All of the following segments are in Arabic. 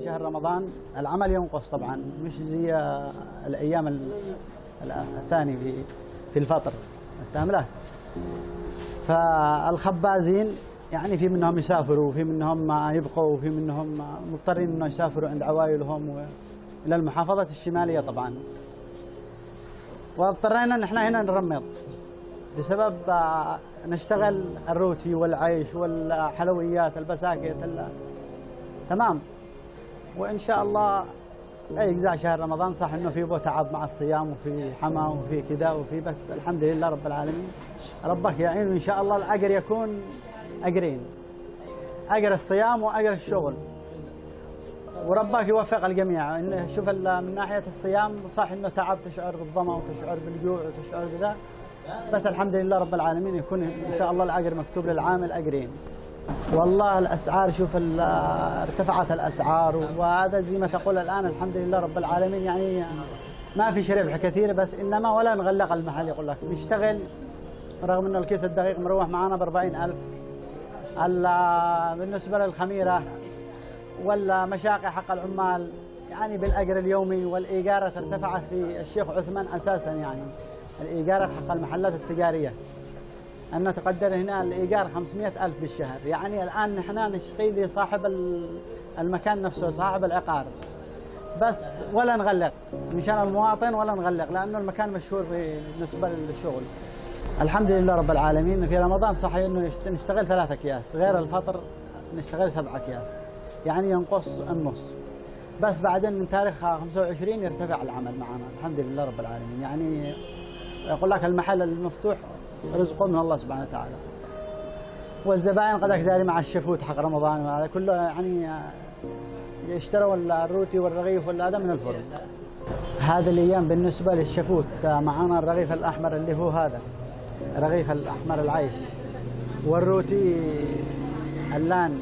في شهر رمضان العمل ينقص طبعا، مش زي الايام الثانيه في الفطر استعملها. فالخبازين يعني في منهم يسافروا وفي منهم ما يبقوا وفي منهم مضطرين انه يسافروا عند عوائلهم الى المحافظه الشماليه طبعا. واضطرينا نحن هنا نرميط بسبب نشتغل الروتي والعيش والحلويات البساكت تمام. وان شاء الله اي اجزاء شهر رمضان صح انه في تعب مع الصيام وفي حما وفي كذا وفي، بس الحمد لله رب العالمين، ربك يعين. وان شاء الله الاجر يكون اجرين، اجر الصيام واجر الشغل، وربك يوفق الجميع. انه شوف من ناحيه الصيام صح انه تعب، تشعر بالظما وتشعر بالجوع وتشعر بذا، بس الحمد لله رب العالمين يكون ان شاء الله الاجر مكتوب للعامل اجرين. والله الاسعار شوف ارتفعت الاسعار، وهذا زي ما تقول الان الحمد لله رب العالمين يعني ما فيش ربح كثير، بس انما ولا نغلق المحل. يقول لك نشتغل رغم انه الكيس الدقيق مروح معانا ب 40,000. بالنسبه للخميره ولا مشاقي حق العمال يعني بالاجر اليومي، والايجارات ارتفعت في الشيخ عثمان اساسا، يعني الايجارات حق المحلات التجاريه أنه تقدر هنا الإيجار 500,000 بالشهر. يعني الآن نحن نشقي لصاحب المكان نفسه صاحب العقار، بس ولا نغلق مشان المواطن ولا نغلق، لأنه المكان مشهور بالنسبة للشغل. الحمد لله رب العالمين في رمضان صحيح أنه نشتغل 3 أكياس غير الفطر، نشتغل 7 أكياس يعني ينقص النص، بس بعدين من تاريخ 25 يرتفع العمل معنا الحمد لله رب العالمين. يعني يقول لك المحل المفتوح رزقه من الله سبحانه وتعالى، والزبائن قد أكداري مع الشفوت حق رمضان وهذا كله، يعني يشتروا الروتي والرغيف ولا هذا من الفرن. هذا الأيام بالنسبة للشفوت معنا الرغيف الأحمر اللي هو هذا الرغيف الأحمر العيش، والروتي اللان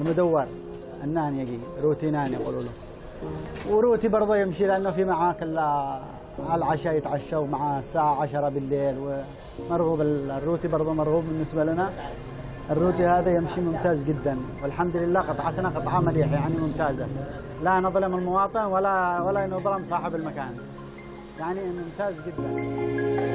المدور النان يجي روتي نان يقولوا له، وروتي برضه يمشي لأنه في معاك على العشاء يتعشوا مع الساعة 10 بالليل، ومرغوب الروتي برضه مرغوب بالنسبة لنا. الروتي هذا يمشي ممتاز جدا، والحمد لله قطعتنا قطعة مليحة يعني ممتازة، لا نظلم المواطن ولا نظلم صاحب المكان، يعني ممتاز جدا.